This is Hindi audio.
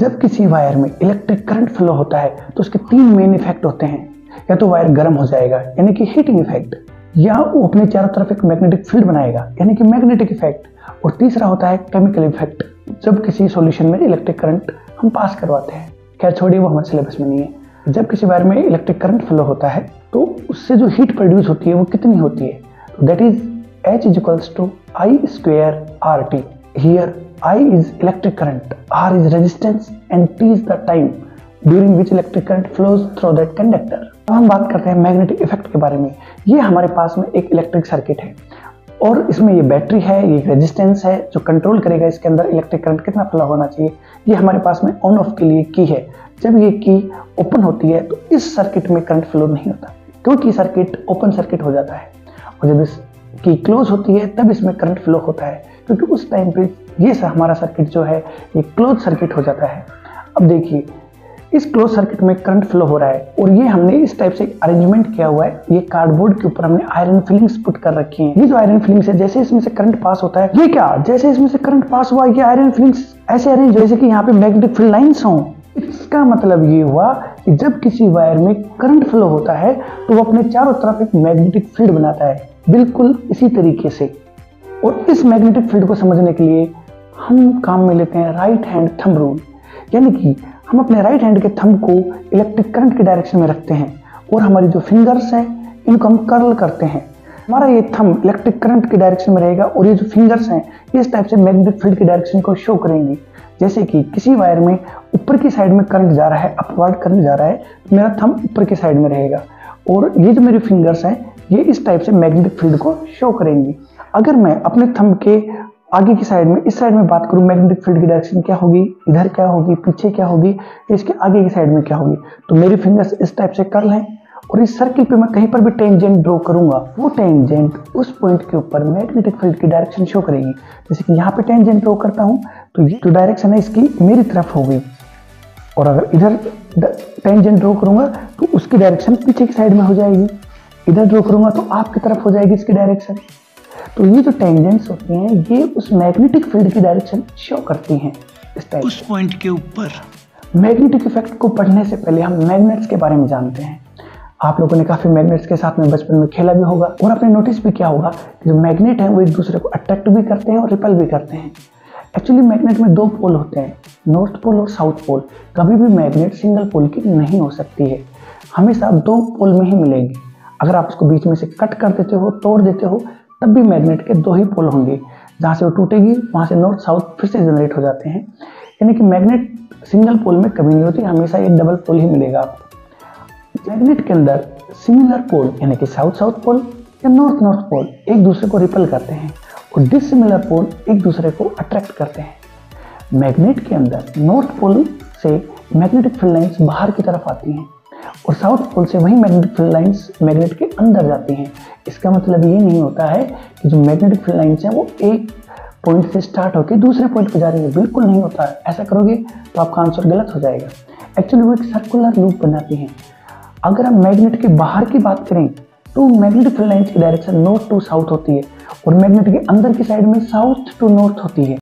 जब किसी वायर में इलेक्ट्रिक करंट फ्लो होता है तो उसके तीन मेन इफेक्ट होते हैं। या तो वायर गर्म हो जाएगा यानी कि हीटिंग इफेक्ट, या वो अपने चारों तरफ एक मैग्नेटिक फील्ड बनाएगा यानी कि मैग्नेटिक इफेक्ट, और तीसरा होता है केमिकल इफेक्ट, जब किसी सॉल्यूशन में इलेक्ट्रिक करंट हम पास करवाते हैं। खैर छोड़िए, वो हमारे सिलेबस में नहीं है। जब किसी वायर में इलेक्ट्रिक करंट फ्लो होता है तो उससे जो हीट प्रोड्यूस होती है वो कितनी होती है, तो that is H = I² RT। Here I is electric current, R is resistance and T is the time during which electric current flows through that conductor। अब हम बात करते हैं मैग्नेटिक इफेक्ट के बारे में। ये हमारे पास में एक इलेक्ट्रिक सर्किट है और इसमें ये बैटरी है, ये रेजिस्टेंस है जो कंट्रोल करेगा इसके अंदर इलेक्ट्रिक करंट कितना फ्लो होना चाहिए। ये हमारे पास में ऑन ऑफ के लिए की है। जब ये की ओपन होती है तो इस सर्किट में करंट फ्लो नहीं होता क्योंकि सर्किट ओपन सर्किट हो जाता है, और जब इस की क्लोज होती है तब इसमें करंट फ्लो होता है क्योंकि उस टाइम पे ये हमारा सर्किट जो है ये क्लोज सर्किट हो जाता है। अब देखिए, इस क्लोज सर्किट में करंट फ्लो हो रहा है और ये हमने इस टाइप से अरेंजमेंट किया हुआ है। ये कार्डबोर्ड के ऊपर हमने आयरन फिलिंग्स पुट कर रखी हैं। ये जो आयरन फिलिंग्स है, जैसे इसमें से करंट पास होता है, ये क्या जैसे इसमें से करंट पास हुआ ये आयरन फिलिंग्स ऐसे अरेंज जैसे कि यहाँ पे मैग्नेटिक फील्ड लाइन्स हों। इसका मतलब ये हुआ कि जब किसी वायर में करंट फ्लो होता है तो वो अपने चारों तरफ एक मैग्नेटिक फील्ड बनाता है, बिल्कुल इसी तरीके से। और इस मैग्नेटिक फील्ड को समझने के लिए हम काम में लेते हैं राइट हैंड थंब रूल, यानी कि हम अपने राइट हैंड के थंब को इलेक्ट्रिक करंट के डायरेक्शन में रखते हैं और हमारी जो फिंगर्स हैं इनको हम कर्ल करते हैं। हमारा ये थंब इलेक्ट्रिक करंट के डायरेक्शन में रहेगा और ये जो फिंगर्स हैं ये इस टाइप से मैग्नेटिक फील्ड के डायरेक्शन को शो करेंगी। जैसे कि किसी वायर में ऊपर की साइड में करंट जा रहा है, अपवर्ड करंट जा रहा है, तो मेरा थंब ऊपर की साइड में रहेगा और ये जो मेरे फिंगर्स हैं ये इस टाइप से मैग्नेटिक फील्ड को शो करेंगी। अगर मैं अपने थंब के आगे की साइड में इस साइड में बात करूं, मैग्नेटिक फील्ड की डायरेक्शन क्या होगी, इधर क्या होगी, पीछे क्या होगी, इसके आगे की साइड में क्या होगी, तो मेरी फिंगर्स इस टाइप से कर्ल हैं और इस सर्किल पे मैं कहीं पर भी टेंजेंट ड्रॉ करूंगा, वो टेंजेंट उस पॉइंट के ऊपर मैग्नेटिक फील्ड की डायरेक्शन शो करेगी। जैसे कि यहाँ पे टेंजेंट ड्रॉ करता हूँ तो ये जो डायरेक्शन है इसकी मेरी तरफ होगी, और अगर इधर टेंजेंट ड्रॉ करूंगा तो उसकी डायरेक्शन पीछे की साइड में हो जाएगी, इधर ड्रॉ करूंगा तो आपकी तरफ हो जाएगी इसकी डायरेक्शन। तो ये जो टेंजेंट्स होती हैं ये उस मैग्नेटिक फील्ड की डायरेक्शन शो करती हैं इस टाइप उस पॉइंट के ऊपर। मैग्नेटिक इफेक्ट को पढ़ने से पहले हम मैग्नेट्स के बारे में जानते हैं। आप लोगों ने काफ़ी मैग्नेट्स के साथ में बचपन में खेला भी होगा और आपने नोटिस भी किया होगा कि जो मैग्नेट हैं वो एक दूसरे को अट्रैक्ट भी करते हैं और रिपेल भी करते हैं। एक्चुअली मैग्नेट में दो पोल होते हैं, नॉर्थ पोल और साउथ पोल। कभी भी मैग्नेट सिंगल पोल की नहीं हो सकती है, हमेशा दो पोल में ही मिलेंगी। अगर आप उसको बीच में से कट कर देते हो, तोड़ देते हो, तब भी मैग्नेट के दो ही पोल होंगे। जहाँ से वो टूटेगी वहाँ से नॉर्थ साउथ फिर से जनरेट हो जाते हैं, यानी कि मैग्नेट सिंगल पोल में कभी नहीं होती, हमेशा एक डबल पोल ही मिलेगा आपको। मैग्नेट के अंदर सिमिलर पोल यानी कि साउथ साउथ पोल या नॉर्थ नॉर्थ पोल एक दूसरे को रिपेल करते हैं और डिसिमिलर पोल एक दूसरे को अट्रैक्ट करते हैं। मैग्नेट के अंदर नॉर्थ पोल से मैग्नेटिक फील्ड लाइंस बाहर की तरफ आती हैं और साउथ पोल से वही मैग्नेटिक फील्ड लाइंस मैग्नेट के अंदर जाती हैं। इसका मतलब ये नहीं होता है कि जो मैग्नेटिक फील्ड लाइंस हैं वो एक पॉइंट से स्टार्ट होकर दूसरे पॉइंट पर जा रही है, बिल्कुल नहीं होता है। ऐसा करोगे तो आपका आंसर गलत हो जाएगा। एक्चुअली वो एक सर्कुलर लूप बनाती हैं। अगर हम मैग्नेट के बाहर की बात करें तो मैग्नेटिक फील्ड लाइंस की डायरेक्शन नॉर्थ टू साउथ होती है और मैग्नेट के अंदर की साइड में साउथ टू नॉर्थ होती है।